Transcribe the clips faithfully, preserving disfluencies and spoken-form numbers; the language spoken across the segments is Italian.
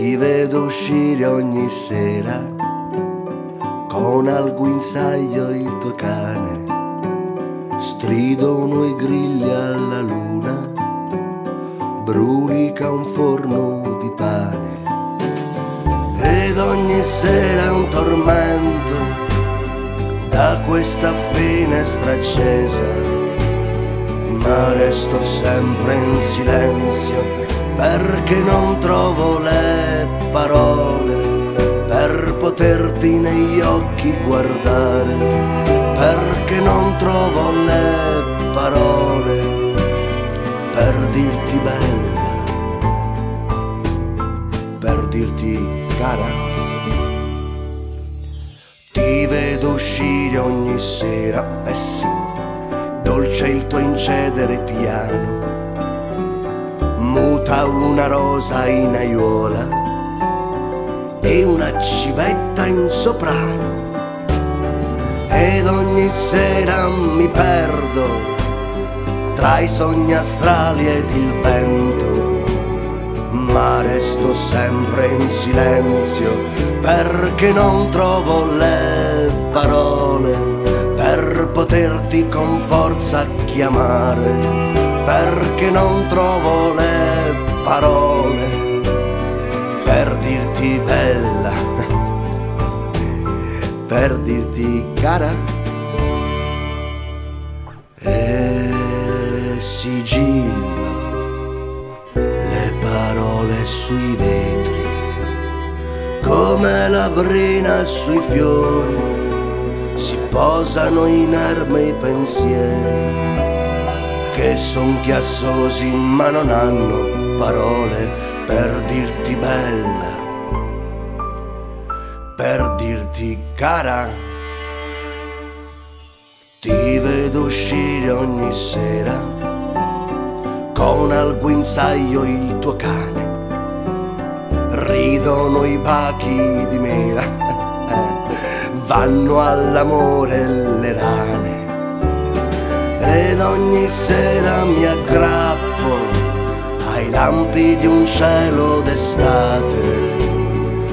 Ti vedo uscire ogni sera con al guinzaglio il tuo cane. Stridono i grilli alla luna, brulica un forno di pane. Ed ogni sera un tormento da questa finestra accesa, ma resto sempre in silenzio perché non trovo le parole per poterti negli occhi guardare, perché non trovo le parole per dirti bella, per dirti cara. Ti vedo uscire ogni sera, eh sì, dolce il tuo incedere piano, muta una rosa in aiuola e una civetta in soprano. Ed ogni sera mi perdo tra i sogni astrali ed il vento, ma resto sempre in silenzio perché non trovo le parole per poterti con forza chiamare, perché non trovo le parole per dirti bella, per dirti cara. E sigillo le parole sui vetri come la brina sui fiori. Si posano inerme i pensieri che son chiassosi ma non hanno parole per dirti bella, per dirti cara. Ti vedo uscire ogni sera con al guinzaglio il tuo cane. Ridono i bachi di mela, vanno all'amore le rane. Ed ogni sera mi aggrappo ai lampi di un cielo d'estate,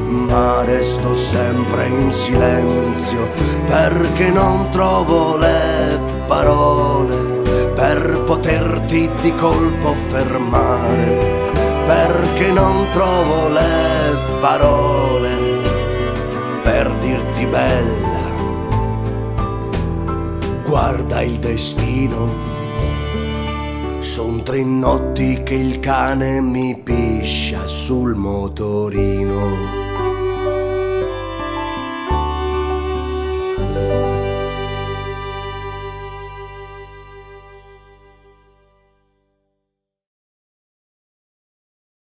ma resto sempre in silenzio perché non trovo le parole per poterti di colpo fermare, perché non trovo le parole per dirti bella. Guarda il destino, son tre notti che il cane mi piscia sul motorino.